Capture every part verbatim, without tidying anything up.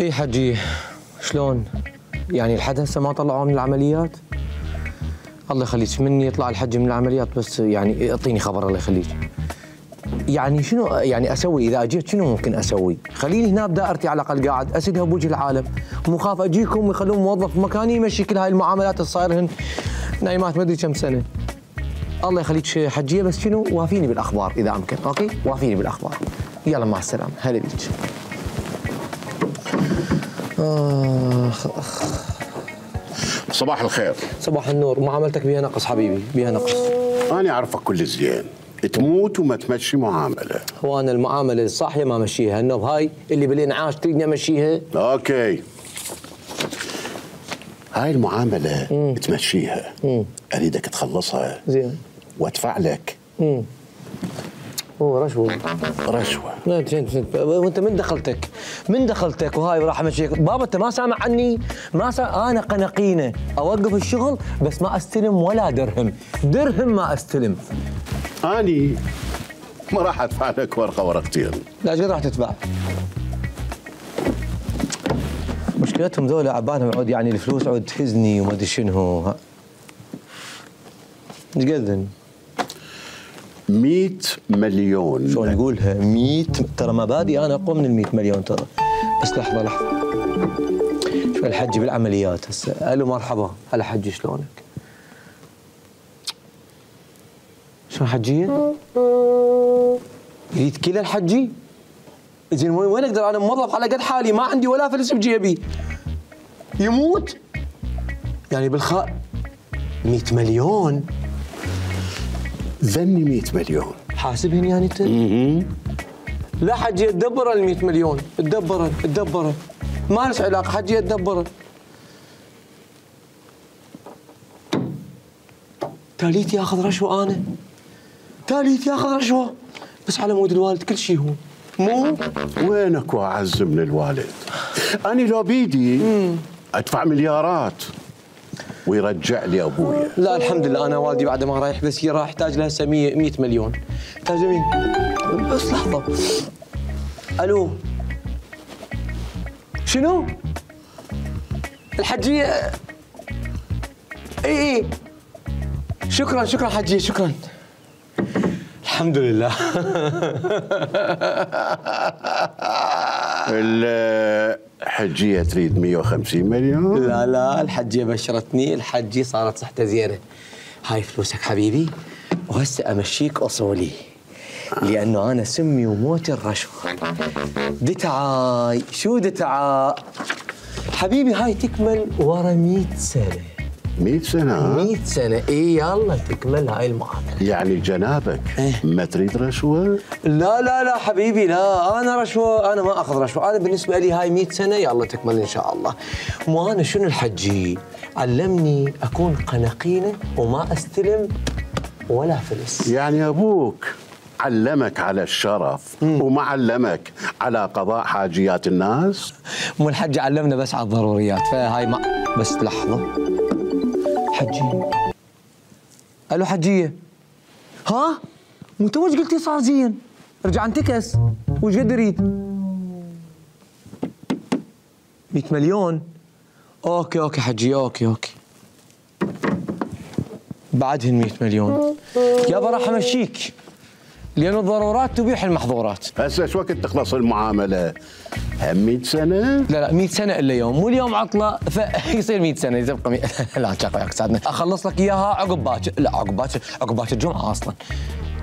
ايه حجي، شلون؟ يعني الحد هسه ما طلعوه من العمليات؟ الله يخليك، مني يطلع الحج من العمليات، بس يعني اعطيني خبر الله يخليك. يعني شنو يعني اسوي اذا اجيت؟ شنو ممكن اسوي؟ خليني هنا بدائرتي على الاقل، قاعد اسدها بوجه العالم، مو خاف اجيكم ويخلون موظف مكاني يمشي كل هاي المعاملات اللي صايرهن نايمات ما ادري كم سنه. الله يخليك حجيه، بس شنو؟ وافيني بالاخبار اذا امكن، اوكي؟ وافيني بالاخبار. يلا مع السلامه، هلا بيك. اخ اخ صباح الخير. صباح النور، معاملتك بيها نقص حبيبي، بيها نقص. انا اعرفك كل زين، تموت وما تمشي معامله. وانا المعامله الصاحيه ما امشيها، النوب هاي اللي بالانعاش تريدني امشيها؟ اوكي. هاي المعامله مم. تمشيها، مم. اريدك تخلصها زين وادفع لك. امم اوه رشوه رشوه. لا وانت من دخلتك من دخلتك وهاي راح امشيك، بابا انت ما سامع عني؟ ما سامع. انا قنقينه اوقف الشغل بس ما استلم ولا درهم، درهم ما استلم. اني ما راح ادفع لك ورقه ورقتين. لا جد راح تدفع. مشكلتهم ذولا عبالهم عود، يعني الفلوس عود تهزني وما ادري شنو. ايش قد؟ مئة مليون. شلون نقولها؟ مئة، ترى مبادئ انا اقوى من ال مئة مليون ترى. بس لحظه لحظه. شوف الحج بالعمليات هسه، الو مرحبا، هلا حجي شلونك؟ شلون حجيه؟ يريد كل الحجي؟ زين وين اقدر انا؟ موظف على قد حالي، ما عندي ولا فلس بجيبي. يموت؟ يعني بالخاء مئة مليون؟ ذني مئة مليون حاسبهن يعني انت؟ اها. لا حجي تدبر ال مئة مليون، تدبر تدبر ما لهش علاقه، حجي تدبر. تاليت ياخذ رشوه انا؟ تاليت ياخذ رشوه بس على مود الوالد كل شيء هو، مو؟ وينك واعز من الوالد؟ انا لو بيدي ادفع مليارات ويرجع لي ابويا. لا الحمد لله، انا والدي بعد ما رايح بس راح احتاج له هسه مئة مليون. احتاج مين؟ بس لحظه. الو شنو؟ الحجيه؟ اي اي شكرا شكرا حجيه شكرا. الحمد لله. الحجيه تريد مئة وخمسين مليون؟ لا لا الحجيه بشرتني، الحجيه صارت صحتها زينه. هاي فلوسك حبيبي، وهسه امشيك اصولي، لانه انا سمي وموتي الرشوه. دتعاي، شو دتعاي؟ حبيبي هاي تكمل ورا مئة سنة. مئة سنة؟ مئة سنة، اي يلا تكمل هاي المعامله. يعني جنابك إيه؟ ما تريد رشوه؟ لا لا لا حبيبي، لا انا رشوه، انا ما اخذ رشوه، انا بالنسبه لي هاي مئة سنة يلا تكمل ان شاء الله. مو انا شنو الحجي؟ علمني اكون قنقينه وما استلم ولا فلس. يعني ابوك علمك على الشرف مم. وما علمك على قضاء حاجيات الناس؟ مو الحج علمنا بس على الضروريات، فهاي ما بس لحظه. حجيه الو حجيه، ها مو انت وش قلتي صار زين؟ رجع انتكس، وش قد يريد؟ مئة مليون. اوكي اوكي حجيه اوكي اوكي بعدهن مئة مليون. يابا راح امشيك لأن الضرورات تبيح المحظورات. هسه ايش وقت تخلص المعامله؟ هم مئة سنة؟ لا لا مئة سنة الا يوم، مو اليوم عطله فيصير مئة سنة تبقى مئة. لا شاق وياك ساعدنا، اخلص لك اياها عقب باكر، لا عقب باكر، عقب باكر الجمعه اصلا.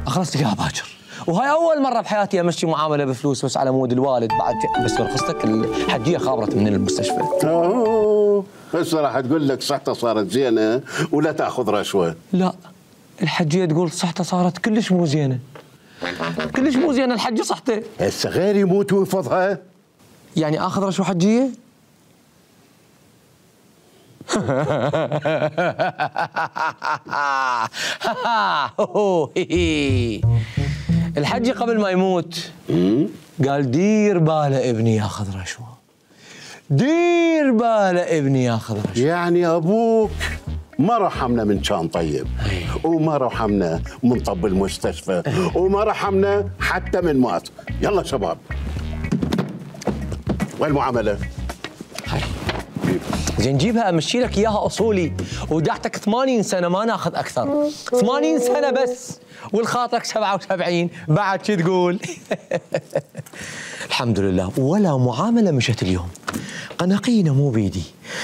اخلص لك اياها باكر، وهاي اول مره بحياتي امشي معامله بفلوس بس على مود الوالد بعد. بس رخصتك الحجيه خابرت من المستشفى. اوه هسه راح تقول لك صحتها صارت زينه ولا تاخذ رشوه. لا الحجيه تقول صحتها صارت كلش مو زينه. كلش مو زين الحج صحته. هسه غير يموت ويفضها. يعني اخذ رشوه حجيه؟ الحج قبل ما يموت قال دير باله ابني ياخذ رشوه. دير باله ابني ياخذ رشوه. يعني ابوك ما رحمنا من كان طيب، وما رحمنا من طب المستشفى، وما رحمنا حتى من مات. يلا شباب، والمعاملة جنجيبها امشي لك اياها اصولي، ودعتك ثمانين سنه ما ناخذ اكثر، ثمانين سنه بس، والخاطرك سبعة وسبعين بعد شو تقول؟ الحمد لله ولا معامله مشت اليوم، قناقينا مو بيدي.